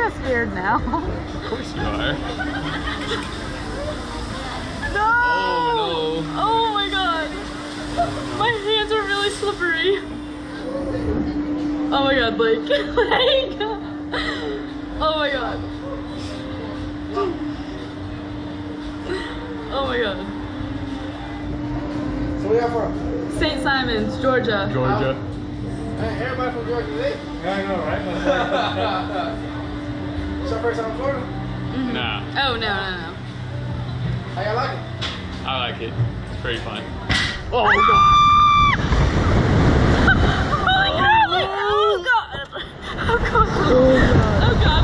at us weird now. Of course you are. No! Oh, no. Oh my god. My hands are really slippery. Oh my god, Blake. Blake. Oh my god. Oh my god. So where are you from? St. Simons, Georgia. Georgia. Everybody from Georgia today? Yeah, I know, right? Is that first time in Florida? Mm-hmm. Nah. Oh, no, no, no. How y'all like it? I like it. It's pretty fun. Oh, my God. Oh, God. Oh, God. Oh, God.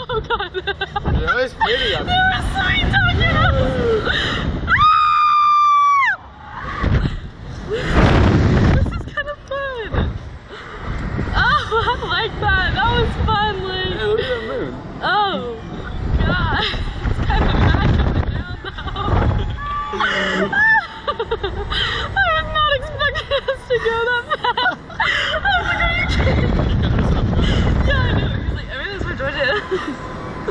Oh, God. Oh, God. That was pretty. I mean. I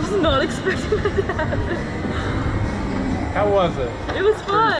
was not expecting that to happen. How was it? It was fun.